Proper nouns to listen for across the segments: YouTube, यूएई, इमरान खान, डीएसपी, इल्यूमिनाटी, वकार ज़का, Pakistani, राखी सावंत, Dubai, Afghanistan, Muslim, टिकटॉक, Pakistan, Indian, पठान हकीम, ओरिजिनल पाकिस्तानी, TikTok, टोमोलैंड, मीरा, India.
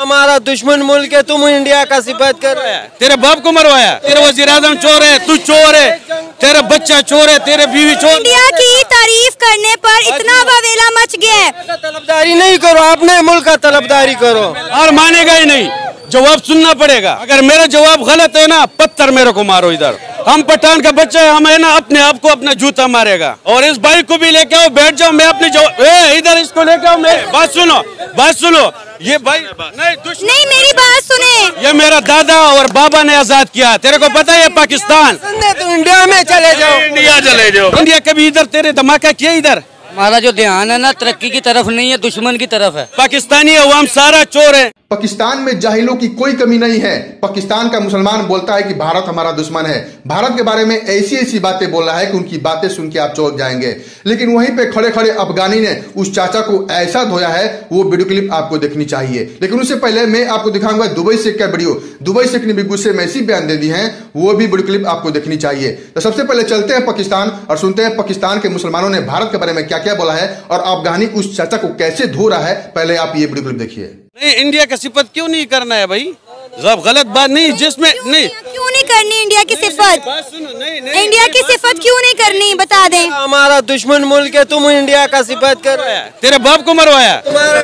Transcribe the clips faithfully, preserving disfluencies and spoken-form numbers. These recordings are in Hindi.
हमारा दुश्मन मुल्क है, तुम इंडिया का सिफात कर रहे हैं। तेरे बाप को मरवाया, तेरे वजीर आजम चोर है, तू चोर है, तेरा बच्चा चोर है, तेरे बीवी चोर। इंडिया की तारीफ करने पर इतना बवेला मच गया है। तलबदारी नहीं करो, आपने मुल्क का तलबदारी करो और मानेगा ही नहीं। जवाब सुनना पड़ेगा। अगर मेरा जवाब गलत है ना, पत्थर मेरे को मारो। इधर हम पठान का बच्चा है, हम है ना अपने आप को अपना जूता मारेगा। और इस भाई को भी लेके आओ, बैठ जाओ, मैं अपने जवाब इधर इसको लेके आओ। मैं बात सुनो, बात सुनो, ये भाई नहीं दुश्मन नहीं, मेरी बात सुने। ये मेरा दादा और बाबा ने आजाद किया, तेरे को पता है पाकिस्तान। तुम इंडिया में चले जाओ, इंडिया चले जाओ। इंडिया कभी इधर तेरे धमाका किया? इधर हमारा जो ध्यान है ना तरक्की की तरफ नहीं है, दुश्मन की तरफ है। पाकिस्तानी अवाम सारा चोर है। पाकिस्तान में जाहिलों की कोई कमी नहीं है। पाकिस्तान का मुसलमान बोलता है कि भारत हमारा दुश्मन है, भारत के बारे में ऐसी ऐसी बातें बोल रहा है कि उनकी बातें सुन के आप चौंक जाएंगे। लेकिन वहीं पे खड़े खड़े अफगानी ने उस चाचा को ऐसा धोया है, वो वीडियो क्लिप आपको देखनी चाहिए। लेकिन उससे पहले मैं आपको दिखाऊंगा दुबई से क्या वीडियो। दुबई से भी गुस्से में ऐसी बयान दे दी है, वो भी वीडियो क्लिप आपको देखनी चाहिए। तो सबसे पहले चलते हैं पाकिस्तान और सुनते हैं पाकिस्तान के मुसलमानों ने भारत के बारे में क्या क्या बोला है और अफगानी उस चाचा को कैसे धो रहा है। पहले आप ये बिल्कुल देखिए। नहीं, इंडिया का सिफत क्यों नहीं करना है भाई? जब गलत बात नहीं, जिसमें नहीं, नहीं क्यों नहीं करनी इंडिया की सिफत? इंडिया की सिफत क्यों नहीं करनी, बता दें। हमारा दुश्मन मुल्क है, तुम इंडिया का सिफत कर रहे हो। तेरे बाप को मरवाया, तुम्हारा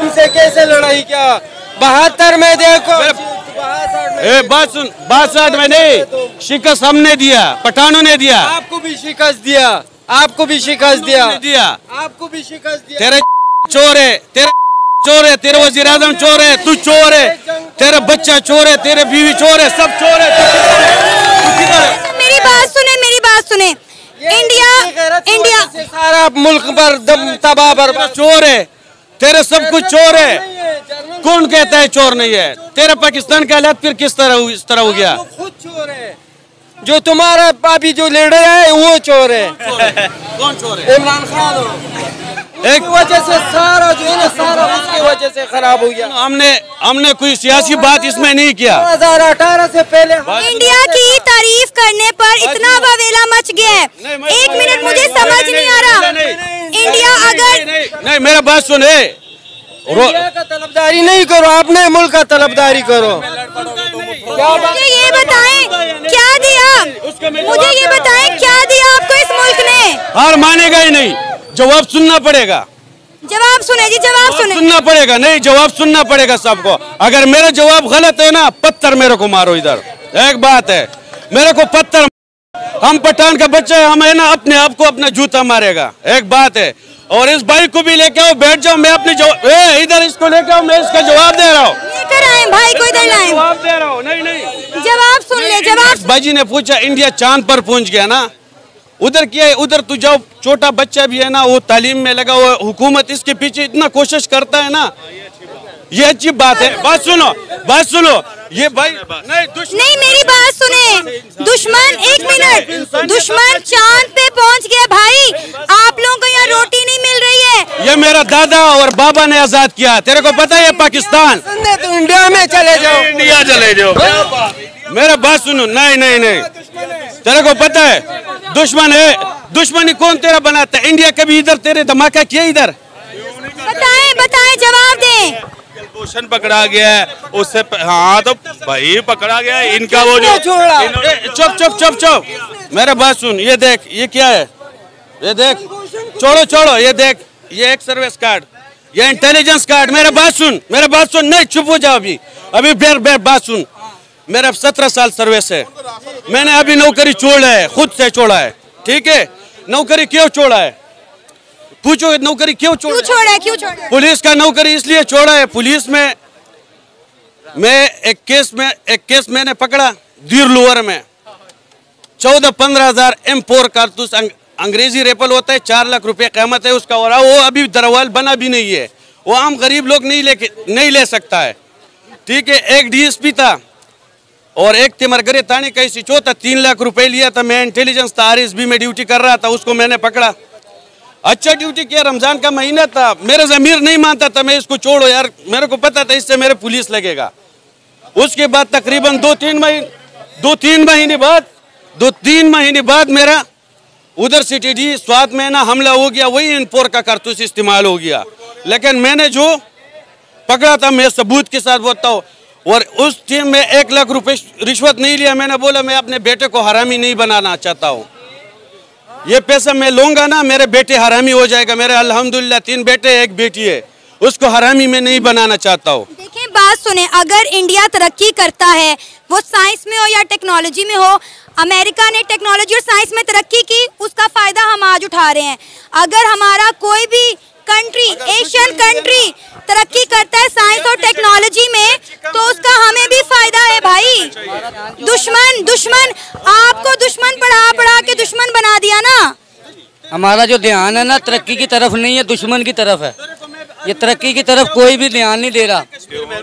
तुमसे कैसे लड़ाई क्या? बहत्तर में देखो, बात सुन, बासठ में नहीं, शिकस्त हमने दिया, पठानों ने दिया। आपको भी शिकस्त दिया, आपको भी शिकस्त दिया दिया आपको भी शिकस्त दिया। तेरे चोर है, तेरे चोर है, तेरे वजीर आजम चोर है, तू चोर है, तेरा बच्चा चोर है, तेरे बीवी चोर है, सब चोर है। मेरी बात सुने, मेरी बात सुने। इंडिया इंडिया सारा मुल्क पर तबाह बर्बाद। चोर है, तेरे सब कुछ चोर है। कौन कहता है चोर नहीं है? तेरा पाकिस्तान का हालात फिर किस तरह इस तरह हो गया? खुद चोर है, जो तुम्हारा पापी जो लीडर है वो चोर है। कौन चोर है? इमरान खान। एक वजह से सारा जो है ना, सारा उसकी वजह से खराब हो गया। हमने हमने कोई सियासी बात इसमें नहीं किया। दो हजार अठारह से पहले इंडिया की तारीफ करने पर इतना बवेला मच गया है। एक मिनट, मुझे समझ नहीं आ रहा। इंडिया अगर नहीं, मेरा बात सुने, इंडिया का तलबदारी नहीं करो, आपने मुल्क का तलबदारी करो। मुझे ये बताएं क्या दिया, मुझे ये बताएं क्या दिया आपको इस मुल्क ने? हार मानेगा ही नहीं। जवाब सुनना पड़ेगा। जवाब सुने जी, जवाब सुने, सुनना पड़ेगा। नहीं, जवाब सुनना पड़ेगा सबको। अगर मेरा जवाब गलत है ना, पत्थर मेरे को मारो। इधर एक बात है, मेरे को पत्थर। हम पठान का बच्चा है, हम है ना अपने आप को अपना जूता मारेगा। एक बात है। और इस भाई को भी लेके आओ, बैठ जाओ, मैं अपने जवाब इधर इसको लेके आओ, मैं इसका जवाब दे रहा हूँ। लेकर आए भाई को, इधर लाए, जवाब दे रहा हूँ। नहीं नहीं, जवाब सुन ले। जवाब भाई जी ने पूछा, इंडिया चांद पर पहुँच गया ना, उधर किया है, उधर तू जाओ। छोटा बच्चा भी है ना, वो तालीम में लगा हुआ, हुकूमत इसके पीछे इतना कोशिश करता है ना, ये अच्छी बात है। बात सुनो, बात सुनो, ये भाई नहीं दुश्मन नहीं, मेरी बात सुने। दुश्मन, एक मिनट, दुश्मन चांद पे पहुंच गया भाई, आप लोगों को यहाँ रोटी नहीं मिल रही है। ये मेरा दादा और बाबा ने आजाद किया, तेरे को पता है पाकिस्तान। तुम इंडिया में चले जाओ, इंडिया चले जाओ। मेरा बात सुनो। नहीं नहीं नहीं, तेरे को पता है दुश्मन है। दुश्मनी कौन तेरा बनाता है? इंडिया कभी इधर तेरे धमाका किया? इधर बताएं, बताएं, जवाब दें। कुलभूषण पकड़ा गया है, उससे हाँ तो भाई पकड़ा गया इनका वो जो छोड़ा। चुप चुप चुप चुप, मेरा बात सुन। ये देख, ये क्या है? ये देख, छोड़ो छोड़ो, ये देख, ये एक सर्विस कार्ड, ये इंटेलिजेंस कार्ड। मेरा बात सुन, मेरा बात सुन। नहीं, चुप हो जाओ। अभी अभी बैठ बैठ, बात सुन। मेरा सत्रह साल सर्विस है, मैंने अभी नौकरी छोड़ा है, खुद से छोड़ा है, ठीक है। नौकरी क्यों छोड़ा है? पूछो, नौकरी क्यों छोड़ा? क्यों छोड़ा है? क्यों छोड़ा? पुलिस का नौकरी इसलिए छोड़ा है, पुलिस में मैं एक केस में एक केस मैंने पकड़ा दीर लोअर में, चौदह पंद्रह हजार एम फोर कारतूस, अंग, अंग्रेजी रेपल होता है, चार लाख रुपए क़ीमत है उसका। हो रहा वो अभी दरवाल बना भी नहीं है, वो आम गरीब लोग नहीं ले नहीं ले सकता है, ठीक है। एक डीएसपी था और एक तिमरगरे थाने का इसी चौथा, तीन लाख रुपए लिया था। मैं इंटेलिजेंस था, आरएसबी में ड्यूटी कर रहा था, उसको मैंने पकड़ा। अच्छा ड्यूटी किया, रमजान का महीना था, मेरा जमीर नहीं मानता था, मैं इसको छोड़ो यार, मेरे को पता था इससे मेरे पुलिस लगेगा। उसके बाद तकरीबन दो तीन महीने दो तीन महीने बाद दो तीन महीने बाद मेरा उधर सिटी डी स्वाद में ना हमला हो गया, वही एन फोर का कारतूस इस्तेमाल हो गया। लेकिन मैंने जो पकड़ा था, मैं सबूत के साथ बोलता हूँ। और उस टीम में एक लाख रुपए रिश्वत नहीं लिया। मैंने बोला मैं अपने बेटे को हरामी नहीं बनाना चाहता हूँ। ये पैसा मैं लूँगा ना, मेरे बेटे हरामी हो जाएगा। मेरे अल्हम्दुलिल्लाह तीन बेटे एक बेटी है, उसको हरामी में नहीं बनाना चाहता हूँ। देखिए बात सुने, अगर इंडिया तरक्की करता है, वो साइंस में हो या टेक्नोलॉजी में हो, अमेरिका ने टेक्नोलॉजी और साइंस में तरक्की की, उसका फ़ायदा हम आज उठा रहे हैं। अगर हमारा कोई भी कंट्री, एशियन कंट्री तरक्की करता है साइंस और टेक्नोलॉजी में, तो उसका हमें भी फायदा है भाई। दुश्मन दुश्मन आपको दुश्मन पढ़ा पढ़ा के दुश्मन बना दिया ना। हमारा जो ध्यान है ना तरक्की की तरफ नहीं है, दुश्मन की तरफ है। ये तरक्की की तरफ कोई भी ध्यान नहीं दे रहा।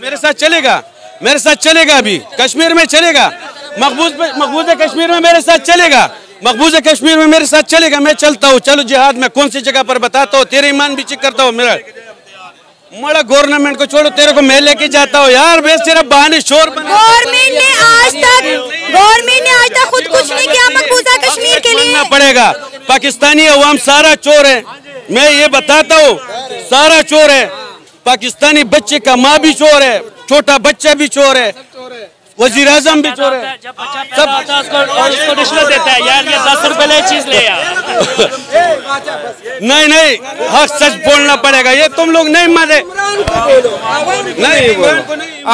मेरे साथ चलेगा, मेरे साथ चलेगा, अभी कश्मीर में चलेगा, मकबूज मकबूज कश्मीर में मेरे साथ चलेगा, मकबूज कश्मीर में मेरे साथ चलेगा। मैं चलता हूँ, चलो जिहाद में कौन सी जगह पर बताता हूँ, तेरे ईमान भी चेक करता हूँ। मेरा मेरा गवर्नमेंट को छोड़ो, तेरे को मैं लेके जाता हूँ यार। मैं सिर्फ बहाने शोर बना। गवर्नमेंट ने आज तक गवर्नमेंट ने आज तक खुद कुछ नहीं किया मकबूजा कश्मीर के लिए। मानना पड़ेगा पाकिस्तानी अवाम सारा चोर है। मैं ये बताता हूँ सारा चोर है। पाकिस्तानी बच्चे का माँ भी चोर है, छोटा बच्चा भी चोर है, वजीर आजम भी चोर है, जब सब उसको रिश्वत देता है यार। ये दस रुपए ले चीज ले यार। नहीं नहीं, हक सच बोलना पड़ेगा। ये तुम लोग नहीं माने, नहीं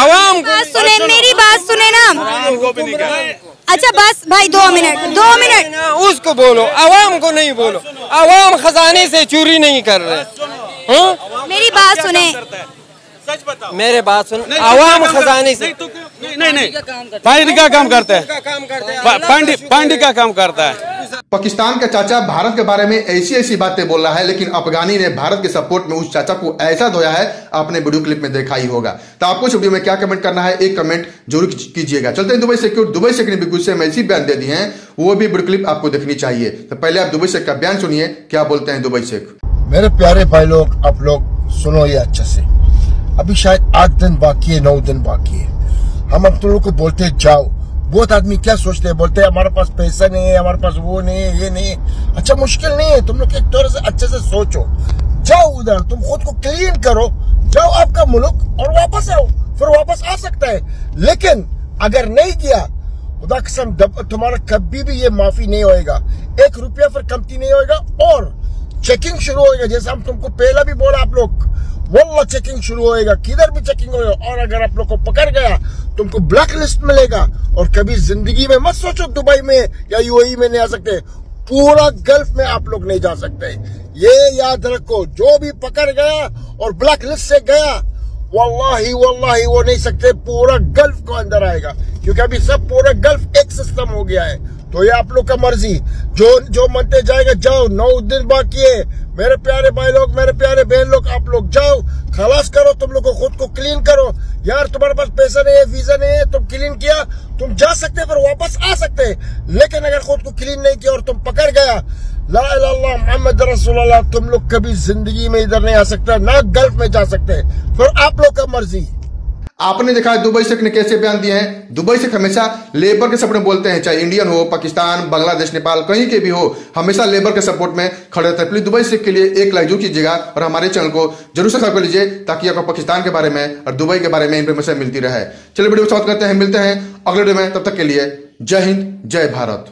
आवाम सुने, मेरी बात सुने ना। अच्छा बस भाई दो मिनट, दो मिनट उसको बोलो, आवाम को नहीं बोलो। आवाम खजाने से चोरी नहीं कर रहे। मेरी बात सुने, मेरे बात सुन। आवाम खजाने से नहीं नहीं पांडी का काम करता है, पांडी पांडी का काम करता है। पाकिस्तान का चाचा भारत के बारे में ऐसी ऐसी बातें बोल रहा है, लेकिन अफगानी ने भारत के सपोर्ट में उस चाचा को ऐसा धोया है, आपने वीडियो क्लिप में देखा ही होगा। तो आपको इस वीडियो में क्या कमेंट करना है, एक कमेंट जरूर कीजिएगा। चलते हैं दुबई से, क्यों दुबई से बिल्कुल से ऐसी बयान दे दी है, वो भी वीडियो क्लिप आपको देखनी चाहिए। तो पहले आप दुबई शेख का बयान सुनिए, क्या बोलते हैं दुबई शेख। मेरे प्यारे भाई लोग, आप लोग सुनो ये अच्छे से। अभी शायद आठ दिन बाकी है, नौ दिन बाकी है। हम अपने लोग को बोलते जाओ, बहुत आदमी क्या सोचते हैं, बोलते हैं हमारे पास पैसा नहीं है, हमारे पास वो नहीं है, ये नहीं है। अच्छा मुश्किल नहीं है, तुम लोग एक तरह से अच्छे से सोचो, जाओ उधर, तुम खुद को क्लीन करो, जाओ आपका मुल्क और वापस आओ, फिर वापस आ सकता है। लेकिन अगर नहीं किया खुदा कसम तुम्हारा कभी भी ये माफी नहीं होएगा, एक रुपया फिर कमती नहीं होएगा और चेकिंग शुरू होएगा। जैसे हम तुमको पहला भी बोला, आप लोग वल्ला चेकिंग शुरू होएगा, किधर भी चेकिंग होएगा। और अगर आप लोग को पकड़ गया तुमको ब्लैक लिस्ट मिलेगा। और कभी जिंदगी में मत सोचो दुबई में या यूएई में नहीं आ सकते, पूरा गल्फ में आप लोग नहीं जा सकते, ये याद रखो। जो भी पकड़ गया और ब्लैक लिस्ट से गया, वल्लाही वल्लाही वो नहीं सकते, पूरा गल्फ को अंदर आएगा, क्योंकि अभी सब पूरा गल्फ एक सिस्टम हो गया है। तो ये आप लोग का मर्जी, जो जो मनते जाएगा जाओ। नौ दिन बाकी है मेरे प्यारे भाई लोग, मेरे प्यारे बहन लोग, आप लोग जाओ, खलास करो, तुम लोग को खुद को क्लीन करो यार। तुम्हारे पास पैसा नहीं है, वीजा नहीं है, तुम क्लीन किया तुम जा सकते हैं, फिर वापस आ सकते हैं। लेकिन अगर खुद को क्लीन नहीं किया और तुम पकड़ गया, ला इलाहा इल्लल्लाह मुहम्मद रसूलुल्लाह, तुम लोग कभी जिंदगी में इधर नहीं आ सकता, ना गल्फ में जा सकते, फिर आप लोग का मर्जी। आपने देखा है दुबई शेख ने कैसे बयान दिए हैं। दुबई शेख हमेशा लेबर के सपोर्ट में बोलते हैं, चाहे इंडियन हो, पाकिस्तान, बांग्लादेश, नेपाल, कहीं के भी हो, हमेशा लेबर के सपोर्ट में खड़े रहते हैं। प्लीज दुबई शेख के लिए एक लाइक जरूर कीजिएगा और हमारे चैनल को जरूर सब्सक्राइब कर लीजिए, ताकि आपको पाकिस्तान के बारे में और दुबई के बारे में इन्फॉर्मेशन मिलती रहे। चलिए वीडियो को समाप्त करते हैं, मिलते हैं अगले वीडियो में, तब तक के लिए जय हिंद, जय भारत।